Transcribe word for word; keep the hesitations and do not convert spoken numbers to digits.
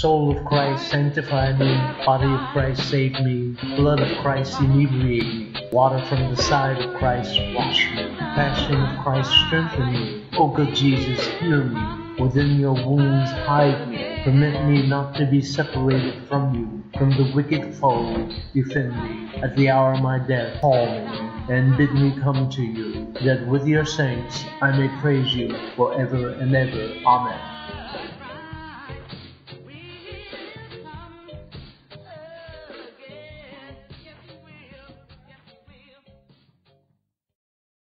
Soul of Christ, sanctify me. Body of Christ, save me. Blood of Christ, inebriate me. Water from the side of Christ, wash me. Passion of Christ, strengthen me. O good Jesus, hear me. Within your wounds, hide me. Permit me not to be separated from you. From the wicked foe, defend me. At the hour of my death, call me. And bid me come to you, that with your saints I may praise you forever and ever. Amen.